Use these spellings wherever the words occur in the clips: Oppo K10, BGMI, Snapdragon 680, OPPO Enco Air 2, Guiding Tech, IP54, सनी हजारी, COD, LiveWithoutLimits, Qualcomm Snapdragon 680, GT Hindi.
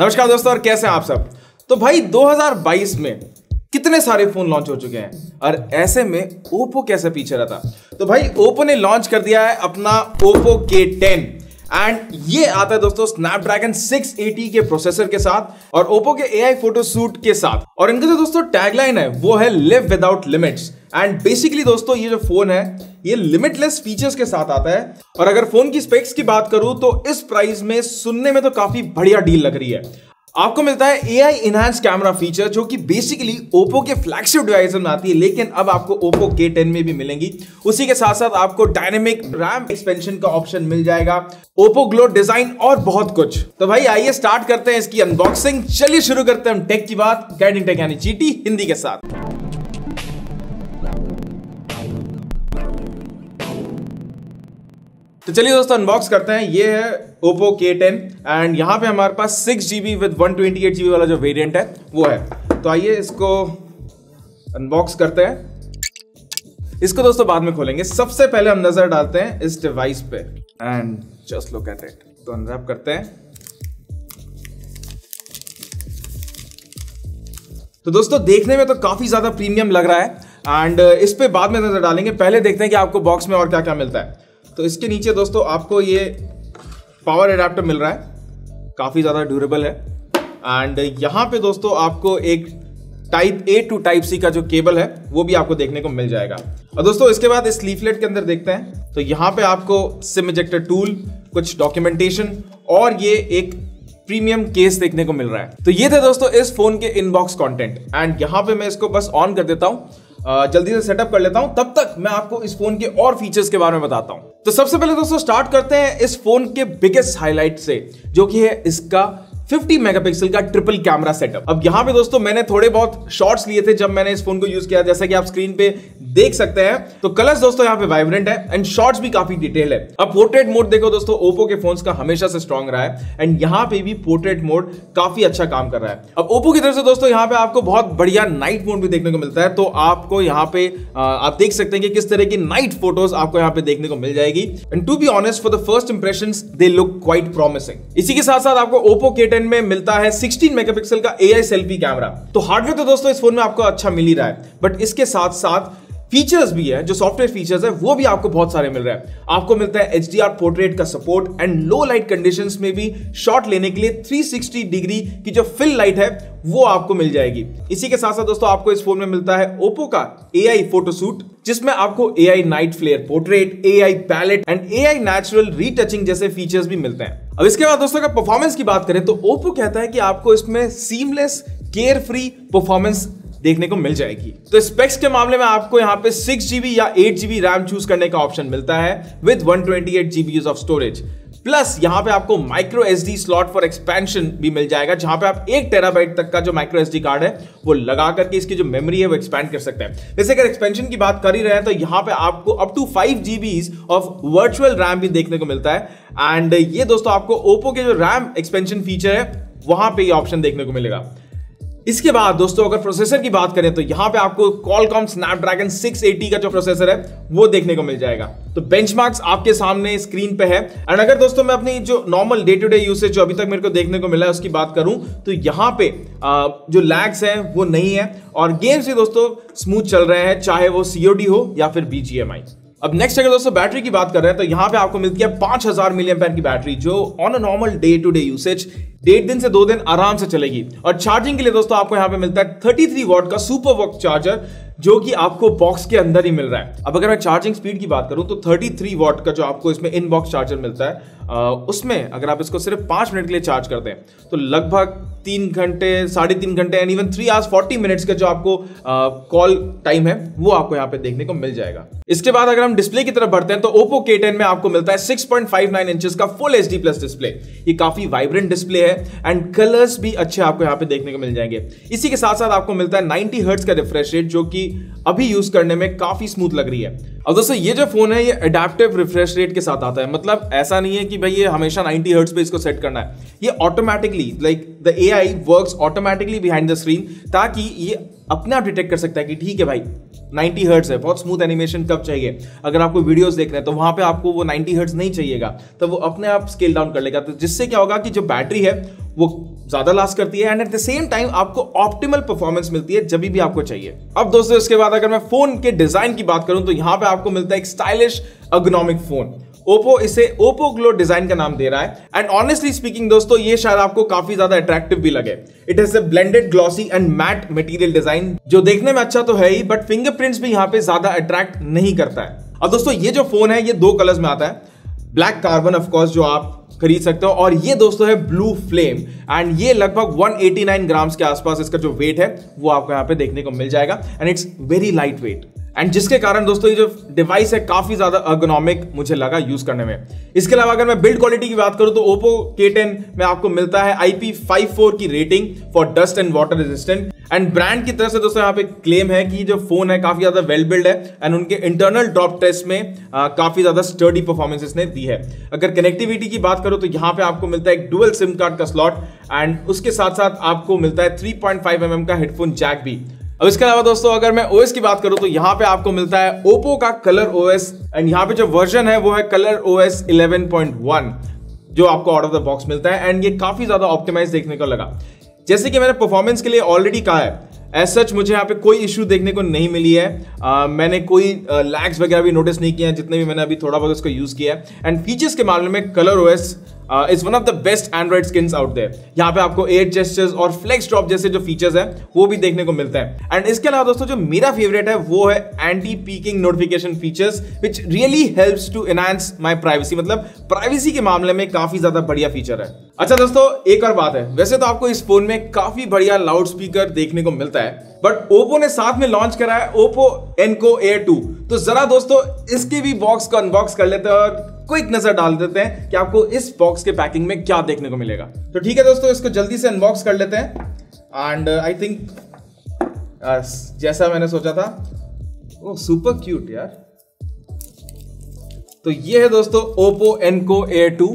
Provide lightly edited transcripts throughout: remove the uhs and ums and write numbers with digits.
नमस्कार दोस्तों, और कैसे हैं आप सब। तो भाई 2022 में कितने सारे फोन लॉन्च हो चुके हैं और ऐसे में ओप्पो कैसे पीछे रहता। तो भाई ओप्पो ने लॉन्च कर दिया है अपना ओप्पो K10 एंड ये आता है दोस्तों स्नैपड्रैगन 680 के प्रोसेसर के साथ और ओप्पो के AI फोटो शूट के साथ। और इनका जो दोस्तों टैगलाइन है वो है live without limits and basically दोस्तों ये जो फोन है ये लिमिटलेस फीचर्स के साथ आता है। और अगर फोन की स्पेक्स की बात करूं तो इस प्राइस में सुनने में तो काफी बढ़िया डील लग रही है। आपको मिलता है AI इनहैंस कैमरा फीचर जो कि बेसिकली ओप्पो के फ्लैगशिप डिवाइस में आती है, लेकिन अब आपको ओप्पो K10 में भी मिलेंगी। उसी के साथ साथ आपको डायनेमिक रैम एक्सपेंशन का ऑप्शन मिल जाएगा, ओप्पो ग्लो डिजाइन और बहुत कुछ। तो भाई आइए स्टार्ट करते हैं इसकी अनबॉक्सिंग। चलिए शुरू करते हैं हम टेक की बात, गाइडिंग टेक यानी GT हिंदी के साथ। तो चलिए दोस्तों अनबॉक्स करते हैं। ये है ओप्पो K10 एंड यहाँ पे हमारे पास 6GB विद 128GB वाला जो वेरिएंट है वो है। तो आइए इसको अनबॉक्स करते हैं। इसको दोस्तों बाद में खोलेंगे, सबसे पहले हम नजर डालते हैं इस डिवाइस पे and just look at it. तो अनरैप करते हैं। तो दोस्तों देखने में तो काफी ज्यादा प्रीमियम लग रहा है एंड इस पे बाद में नजर डालेंगे, पहले देखते हैं कि आपको बॉक्स में और क्या क्या मिलता है। तो इसके नीचे दोस्तों आपको ये पावर एडाप्टर मिल रहा है, काफ़ी ज़्यादा ड्यूरेबल है। एंड यहाँ पे दोस्तों आपको एक Type A to Type C का जो केबल है वो भी आपको देखने को मिल जाएगा। और दोस्तों इसके बाद इस लीफलेट के अंदर देखते हैं तो यहाँ पे आपको सिम इजेक्टर टूल, कुछ डॉक्यूमेंटेशन और ये एक प्रीमियम केस देखने को मिल रहा है। तो ये थे दोस्तों इस फोन के इनबॉक्स कॉन्टेंट एंड यहाँ पे मैं इसको बस ऑन कर देता हूँ, जल्दी से सेटअप कर लेता हूं, तब तक मैं आपको इस फोन के और फीचर्स के बारे में बताता हूं। तो सबसे पहले दोस्तों स्टार्ट करते हैं इस फोन के बिगेस्ट हाईलाइट से, जो कि है इसका 50 मेगापिक्सल का ट्रिपल कैमरा सेटअप। अब यहाँ पे दोस्तों मैंने थोड़े बहुत शॉट्स लिए थे जब मैंने इस फोन को यूज किया, जैसा कि आप स्क्रीन पे देख सकते हैं। तो कलर्स दोस्तों यहाँ पे वाइब्रेंट है एंड शॉट्स भी काफी डिटेल है। अब पोर्ट्रेट मोड देखो दोस्तों, ओप्पो के फोन्स का हमेशा से स्ट्रॉन्ग रहा है एंड यहाँ पे भी पोर्ट्रेट मोड काफी अच्छा काम कर रहा है। अब ओप्पो की तरफ से दोस्तों यहाँ पे आपको बहुत बढ़िया नाइट मोड भी देखने को मिलता है। तो आपको यहाँ पे आप देख सकते हैं कि किस तरह की नाइट फोटोज आपको यहाँ पे देखने को मिल जाएगी and to be honest for the first impressions they look quite promising. इसी के साथ साथ आपको ओप्पो K10 में मिलता है 16 मेगापिक्सल का AI सेल्फी कैमरा। तो हार्डवेयर तो दोस्तों इस फोन में आपको अच्छा मिल ही रहा है, बट इसके साथ साथ फीचर्स भी है, जो सॉफ्टवेयर फीचर्स है वो भी आपको बहुत सारे मिल रहे हैं। आपको मिलता है HDR पोर्ट्रेट का support and low light conditions में भी शॉट लेने के लिए 360 डिग्री की जो फिल लाइट है वो आपको मिल जाएगी। इसी के साथ साथ दोस्तों आपको इस फोन में मिलता है ओप्पो का AI फोटो शूट, जिसमें आपको AI night flare portrait, AI palette and AI natural retouching जैसे फीचर्स भी मिलते हैं। अब इसके बाद दोस्तों का परफॉर्मेंस की बात करें तो ओप्पो कहता है कि आपको इसमें सीमलेस केयर फ्री परफॉर्मेंस देखने को मिल जाएगी। तो स्पेक्स के मामले में आपको यहाँ पे 6GB या 8GB रैम चूज करने का ऑप्शन मिलता है with 128GB of storage. Plus यहाँ पे आपको micro SD slot for expansion भी मिल जाएगा, जहां पे आप 1 टेराबाइट तक का जो माइक्रो SD कार्ड है वो लगा करके इसकी जो मेमोरी है वो एक्सपेंड कर सकते हैं। वैसे अगर एक्सपेंशन की बात कर ही रहे हैं तो यहाँ पे आपको up to 5GBs of virtual RAM भी देखने को मिलता है एंड ये दोस्तों आपको ओप्पो के जो रैम एक्सपेंशन फीचर है वहां पर ऑप्शन देखने को मिलेगा। इसके बाद दोस्तों अगर प्रोसेसर की बात करें तो यहाँ पे आपको Qualcomm Snapdragon 680 का जो प्रोसेसर है वो देखने को मिल जाएगा। तो बेंचमार्क्स आपके सामने स्क्रीन पे है एंड अगर दोस्तों मैं अपनी जो normal day to day usage जो अभी तक मेरे को देखने को मिला है उसकी बात करूं तो यहाँ पे जो लैग्स हैं वो नहीं है और गेम्स भी दोस्तों स्मूथ चल रहे हैं, चाहे वो COD हो या फिर BGMI। अब नेक्स्ट अगर दोस्तों बैटरी की बात कर रहे हैं तो यहाँ पे आपको मिलती है 5000 mAh की बैटरी, जो on a normal day to day usage 1.5 से 2 दिन आराम से चलेगी। और चार्जिंग के लिए दोस्तों आपको यहाँ पे मिलता है 33 वाट का सुपर वॉक चार्जर, जो कि आपको बॉक्स के अंदर ही मिल रहा है। अब अगर मैं चार्जिंग स्पीड की बात करूं तो 33 वाट का जो आपको इसमें इनबॉक्स चार्जर मिलता है उसमें अगर आप इसको सिर्फ 5 मिनट के लिए चार्ज करते हैं तो लगभग 3 घंटे, 3.5 घंटे एंड इवन 3 hours 40 minutes का जो आपको कॉल टाइम है वो आपको यहाँ पे देखने को मिल जाएगा। इसके बाद अगर हम डिस्प्ले की तरफ बढ़ते हैं तो ओप्पो K10 में आपको मिलता है 6.59 इंचेस का फुल HD+ डिस्प्ले। ये काफी वाइब्रेंट डिस्प्ले है एंड कलर्स भी अच्छे आपको यहाँ पे देखने को मिल जाएंगे। इसी के साथ साथ आपको मिलता है 90Hz का रिफ्रेश रेट, जो कि अभी यूज करने में काफी स्मूथ लग रही है। अब दोस्तों ये जो फोन है ये एडाप्टिव रिफ्रेश रेट के साथ आता है, मतलब ऐसा नहीं है कि भाई ये हमेशा 90Hz पे इसको सेट करना है, ये automatically like the AI works automatically behind the screen, ताकि ये अपने आप डिटेक्ट कर सकता है कि ठीक है भाई 90 हर्ट्ज है, बहुत स्मूथ एनिमेशन कब चाहिए। अगर आपको वीडियोस देख रहे हैं तो वहां पे आपको वो 90 हर्ट्ज नहीं चाहिएगा तो वो अपने आप स्केल डाउन कर लेगा, तो जिससे क्या होगा कि जो बैटरी है वो ज्यादा लास्ट करती है and at the same time आपको ऑप्टिमल परफॉर्मेंस मिलती है जब भी आपको चाहिए। अब दोस्तों इसके बाद अगर मैं फोन के डिजाइन की बात करूं तो यहाँ पे आपको मिलता है एक स्टाइलिश एर्गोनॉमिक फोन। ओप्पो इसे ओप्पो ग्लो डिजाइन का नाम दे रहा है एंड ऑनेस्टली स्पीकिंग दोस्तों ये शायद आपको काफी ज्यादा अट्रैक्टिव भी लगे। It has a blended glossy and matte material design जो देखने में अच्छा तो है ही बट फिंगरप्रिंट्स भी यहाँ पे ज्यादा अट्रैक्ट नहीं करता है। अब दोस्तों ये जो फोन है ये दो कलर्स में आता है, ब्लैक कार्बन ऑफकोर्स जो आप खरीद सकते हो और ये दोस्तों है ब्लू फ्लेम एंड ये लगभग 189 ग्राम्स के आसपास इसका जो वेट है वो आपको यहाँ पे देखने को मिल जाएगा and it's very light weight and जिसके कारण दोस्तों ये जो डिवाइस है काफी ज्यादा एर्गोनॉमिक मुझे लगा यूज करने में। इसके अलावा अगर मैं बिल्ड क्वालिटी की बात करूं तो Oppo K10 में आपको मिलता है IP54 की rating for dust and water resistant and brand की तरफ से दोस्तों यहाँ पे क्लेम है कि जो फोन है काफी ज्यादा वेल बिल्ड है एंड उनके इंटरनल ड्रॉप टेस्ट में काफी ज्यादा स्टर्डी परफॉर्मेंस इसने दी है। अगर कनेक्टिविटी की बात करो तो यहाँ पे आपको मिलता है एक डुअल सिम कार्ड का स्लॉट एंड उसके साथ साथ आपको मिलता है 3.5 mm का हेडफोन जैक भी। अब इसके अलावा दोस्तों अगर मैं ओएस की बात करूं तो यहाँ पे आपको मिलता है ओप्पो का कलर ओएस एंड यहाँ पे जो वर्जन है वो है कलर ओएस 11.1 जो आपको आउट ऑफ द बॉक्स मिलता है एंड ये काफी ज्यादा ऑप्टिमाइज देखने को लगा। जैसे कि मैंने परफॉर्मेंस के लिए ऑलरेडी कहा है एज सच मुझे यहाँ पे कोई इश्यू देखने को नहीं मिली है, मैंने कोई लैग्स वगैरह भी नोटिस नहीं किया है जितने भी मैंने अभी थोड़ा बहुत इसको यूज़ किया है एंड फीचर्स के मामले में colour OS is one of the best Android skins out there. यहाँ पे आपको एयर जेस्चर्स और फ्लेक्स ड्रॉप जैसे जो फीचर्स है वो भी देखने को मिलता है एंड इसके अलावा दोस्तों जो मेरा फेवरेट है वो है anti peeking notification features which really helps to enhance my privacy, मतलब प्राइवेसी के मामले में काफी ज्यादा बढ़िया फीचर है। अच्छा दोस्तों एक और बात है, वैसे तो आपको इस फोन में काफी बढ़िया लाउड स्पीकर देखने को मिलता है बट ओप्पो ने साथ में लॉन्च करा है ओप्पो एनको एयर 2, तो जरा दोस्तों इसके भी बॉक्स को अनबॉक्स कर लेते हैं और क्विक नजर डाल देते हैं कि आपको इस बॉक्स के पैकिंग में क्या देखने को मिलेगा। तो ठीक है दोस्तों इसको जल्दी से अनबॉक्स कर लेते हैं एंड आई थिंक जैसा मैंने सोचा था वो सुपर क्यूट यार। तो ये है दोस्तों ओप्पो एनको एयर 2,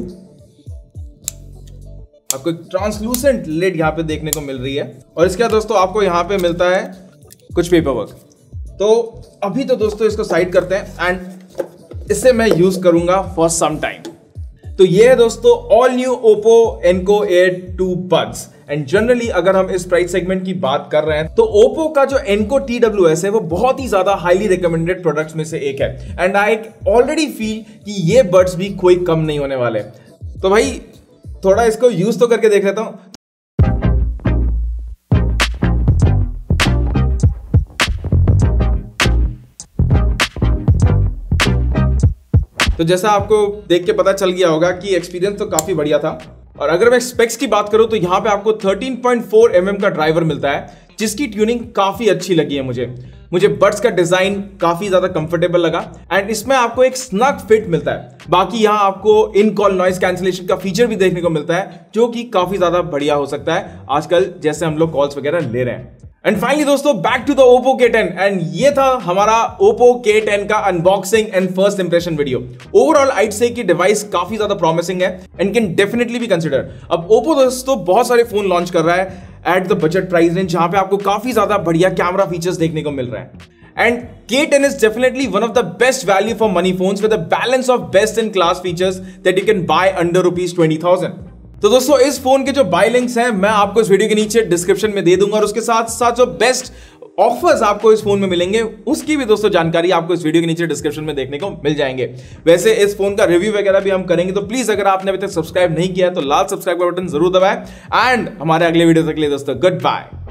आपको एक ट्रांसलूसेंट लेड यहाँ पे देखने को मिल रही है और इसके बाद दोस्तों आपको यहाँ पे मिलता है कुछ पेपर वर्क। तो अभी तो दोस्तों इसको साइड करते हैं एंड इसे मैं यूज करूंगा फॉर सम टाइम। तो ये है दोस्तों all new Oppo Enco Air 2 buds and generally अगर हम इस प्राइस सेगमेंट की बात कर रहे हैं तो ओप्पो का जो एनको TWS है वो बहुत ही ज्यादा हाईली रिकमेंडेड प्रोडक्ट्स में से एक है एंड आई ऑलरेडी फील कि ये बड्स भी कोई कम नहीं होने वाले। तो भाई थोड़ा इसको यूज तो करके देख लेता हूं। तो जैसा आपको देख के पता चल गया होगा कि एक्सपीरियंस तो काफी बढ़िया था और अगर मैं स्पेक्स की बात करूं तो यहाँ पे आपको 13.4 mm का ड्राइवर मिलता है जिसकी ट्यूनिंग काफी अच्छी लगी है। मुझे बड्स का डिजाइन काफी ज्यादा कंफर्टेबल लगा एंड इसमें आपको एक स्नग फिट मिलता है। बाकी यहाँ आपको इन कॉल नॉइस कैंसिलेशन का फीचर भी देखने को मिलता है जो कि काफी ज्यादा बढ़िया हो सकता है आजकल जैसे हम लोग कॉल्स वगैरह ले रहे हैं। एंड फाइनली दोस्तों back to the Oppo K10 and ये था हमारा ओप्पो K10 का unboxing and first impression video. Overall I'd से कि डिवाइस काफी ज्यादा प्रॉमिसिंग है and can definitely be consider. अब ओप्पो दोस्तों बहुत सारे फोन लॉन्च कर रहा है at the budget price range जहां पे आपको काफी ज्यादा बढ़िया कैमरा फीचर्स देखने को मिल रहे हैं and K10 is definitely one of the best value for money phones with a balance of best in class features that you can buy under ₹20,000। तो दोस्तों इस फोन के जो बाय लिंक्स हैं मैं आपको इस वीडियो के नीचे डिस्क्रिप्शन में दे दूंगा और उसके साथ साथ जो बेस्ट ऑफर्स आपको इस फोन में मिलेंगे उसकी भी दोस्तों जानकारी आपको इस वीडियो के नीचे डिस्क्रिप्शन में देखने को मिल जाएंगे। वैसे इस फोन का रिव्यू वगैरह भी हम करेंगे तो प्लीज अगर आपने अभी तक सब्सक्राइब नहीं किया है तो लाल सब्सक्राइब का बटन जरूर दबाएं एंड हमारे अगले वीडियो तक के लिए दोस्तों गुड बाय।